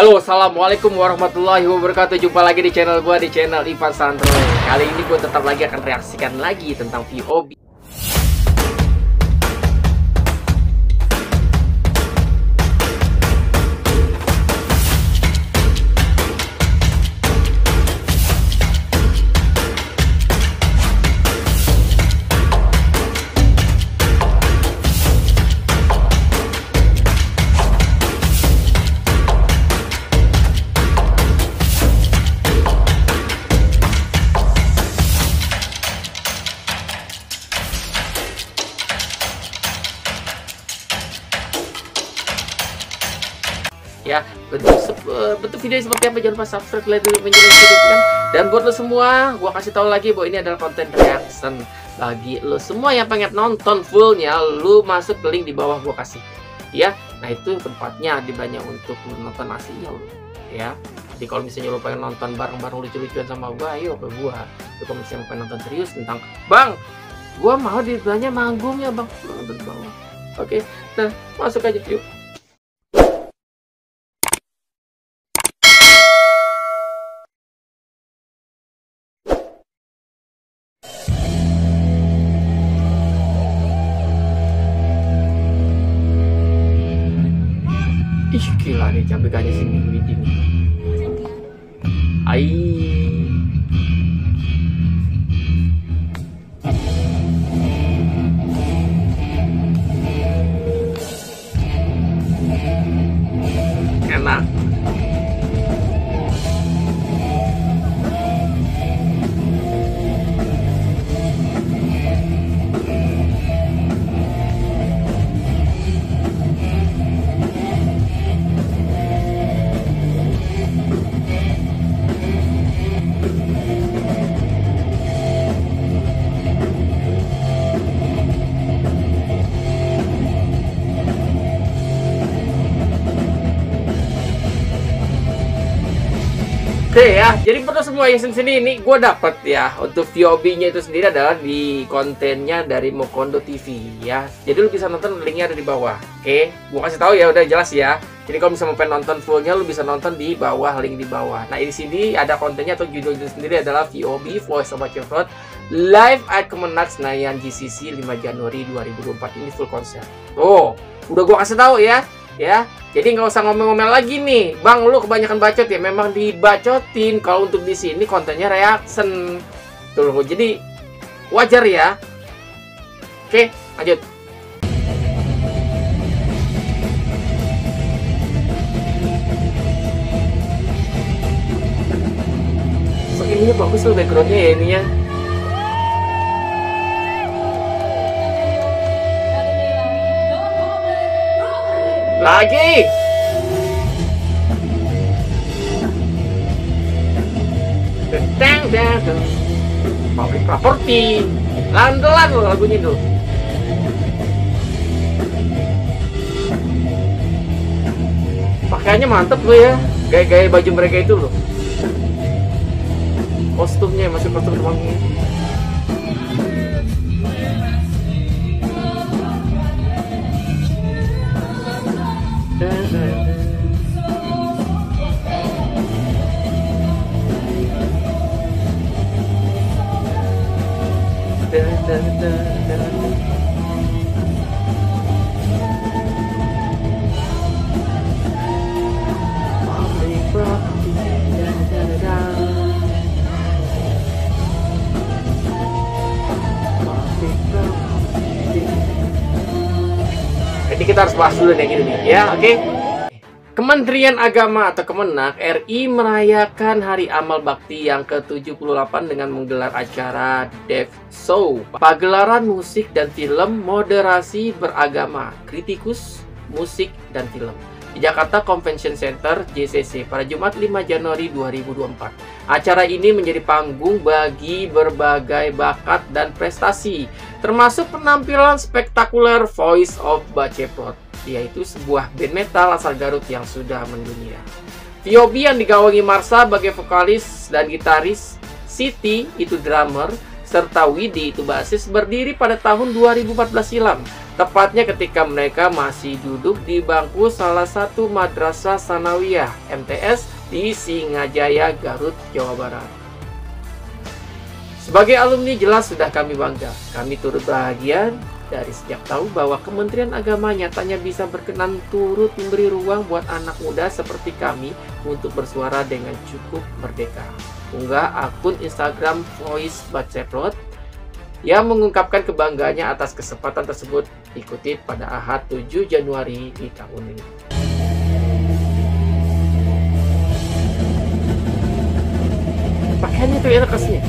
Halo, assalamualaikum warahmatullahi wabarakatuh. Jumpa lagi di channel gua, di channel Ivan Sanroy. Kali ini gua tetap lagi akan reaksikan lagi tentang VOB. Ya, bentuk video seperti apa, jangan lupa subscribe, like, menjelaskan. Dan buat lo semua, gua kasih tahu lagi bahwa ini adalah konten reaction. Bagi lo semua yang pengen nonton fullnya, lo masuk ke link di bawah gua kasih. Ya, nah itu tempatnya adibanya untuk nonton hasil. Ya, jadi kalau misalnya lo pengen nonton bareng-bareng lucu-lucuan sama gua, ayo ke gua. Kalau misalnya pengen nonton serius tentang, bang, gua mau dibelanya manggungnya bang, nonton bawah. Oke, nah masuk aja yuk. Gila nih cabekannya si Widi nih. Ai. Enak. Oke ya, jadi perlu semua yang sini ini gue dapat ya untuk VOB-nya itu sendiri adalah di kontennya dari Mokondo TV ya. Jadi lu bisa nonton, linknya ada di bawah. Oke, gue kasih tahu ya, udah jelas ya. Jadi kalau misalnya mau pengen nonton fullnya, lu bisa nonton di bawah, link di bawah. Nah di sini ada kontennya atau judul sendiri adalah VOB Voice of Baceprot Live at Kemenag Senayan GCC 5 Januari 2024 ini full konser. Oh, udah gue kasih tahu ya. Ya, jadi nggak usah ngomel-ngomel lagi nih, bang lu kebanyakan bacot ya, memang dibacotin. Kalau untuk di sini kontennya reaction, tuh loh, jadi wajar ya. Oke, lanjut. So, ininya bagus loh backgroundnya ya ininya. Lagi tentang datang public property landelan loh lagunya tuh. Pakaiannya mantep loh ya, gaya-gaya baju mereka itu loh, kostumnya masih kostum wangi. Jadi kita harus bahas dulu nih gini nih ya, oke. Kementerian Agama atau Kemenag RI merayakan Hari Amal Bakti yang ke-78 dengan menggelar acara Dev Show, pagelaran musik dan film, moderasi beragama, kritikus musik dan film di Jakarta Convention Center JCC pada Jumat 5 Januari 2024. Acara ini menjadi panggung bagi berbagai bakat dan prestasi, termasuk penampilan spektakuler Voice of Baceprot, yaitu sebuah band metal asal Garut yang sudah mendunia. VOB yang digawangi Marsa sebagai vokalis dan gitaris, Siti itu drummer, serta Widi itu basis berdiri pada tahun 2014 silam, tepatnya ketika mereka masih duduk di bangku salah satu madrasah Tsanawiyah MTS di Singajaya, Garut, Jawa Barat. Sebagai alumni jelas sudah kami bangga, kami turut bahagia dari sejak tahu bahwa Kementerian Agama nyatanya bisa berkenan turut memberi ruang buat anak muda seperti kami untuk bersuara dengan cukup merdeka. Unggah akun Instagram Voice of Baceprot yang mengungkapkan kebanggaannya atas kesempatan tersebut diikuti pada Ahad 7 Januari di tahun ini. Pakaiannya tuh enak aslinya.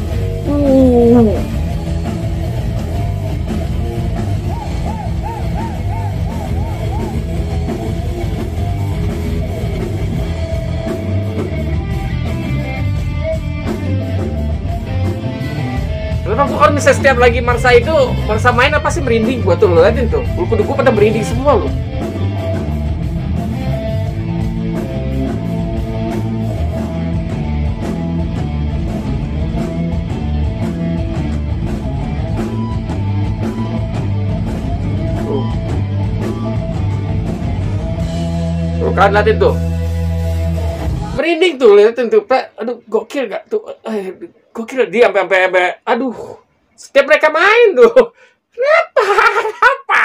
Kalau misalnya setiap lagi Marsa itu, Marsa main apa sih merinding gua tuh, lo liatin tuh, bulu kuduku pada merinding semua lo. Tuh kan liatin tuh, merinding tuh, liatin tuh, aduh gokil gak tuh. Gue kira dia sampai aduh, setiap mereka main tuh. Kenapa?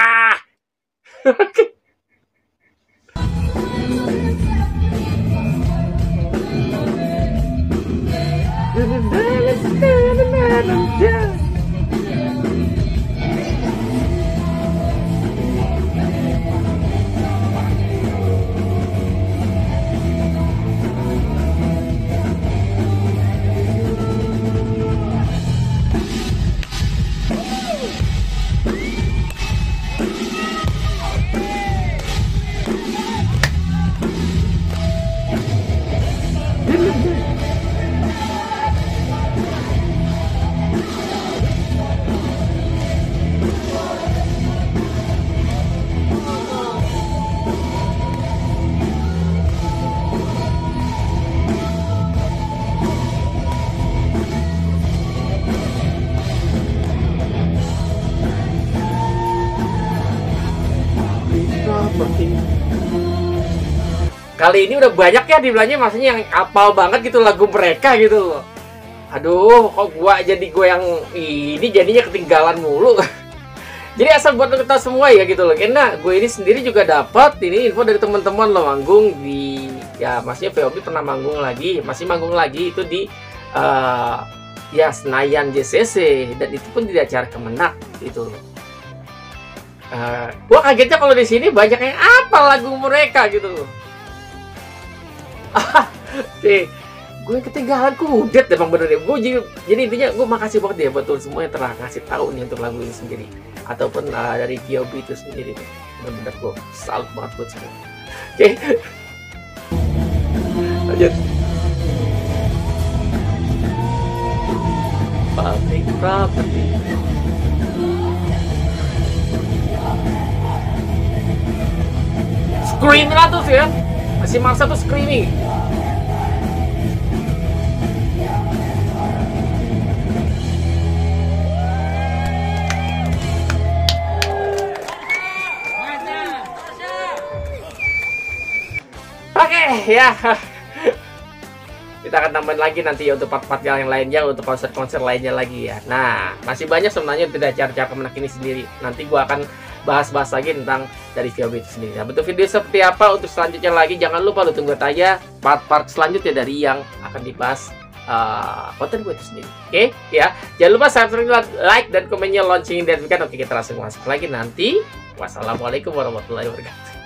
Kali ini udah banyak ya dibilangnya, maksudnya yang apal banget gitu lagu mereka gitu loh. Aduh, kok gue yang ini jadinya ketinggalan mulu. Jadi asal buat lo ketahui semua ya gitu loh. Karena gue ini sendiri juga dapat ini info dari teman-teman lo manggung di, ya maksudnya VOB pernah manggung lagi, masih manggung lagi itu di ya Senayan JCC, dan itu pun di acara Kemenag gitu loh. Gue kagetnya kalau di sini banyak yang apal lagu mereka gitu loh. Gue ketinggalan, gue udet emang bener deh. Gue jadi intinya gue makasih banget deh buat semua yang telah ngasih tahu nih untuk lagu ini sendiri ataupun dari Gio Beatus sendiri. Bener-bener gue salut banget buat semua. Oke, lanjut. Public property. Scream lah tuh ya. Si Marsa tuh screaming. Oke, ya. Kita akan tambahin lagi nanti ya untuk part-part yang lainnya, untuk konser-konser lainnya lagi ya. Nah, masih banyak sebenarnya tidak cara-cara Kemenag ini sendiri. Nanti gua akan bahas-bahas lagi tentang dari VOB itu sendiri. Nah, bentuk video seperti apa untuk selanjutnya lagi, jangan lupa lo tunggu aja part-part selanjutnya dari yang akan dibahas konten gue itu sendiri. Oke, ya. Jangan lupa subscribe, like, dan komennya, loncengin, dan oke, kita langsung masuk lagi nanti. Wassalamualaikum warahmatullahi wabarakatuh.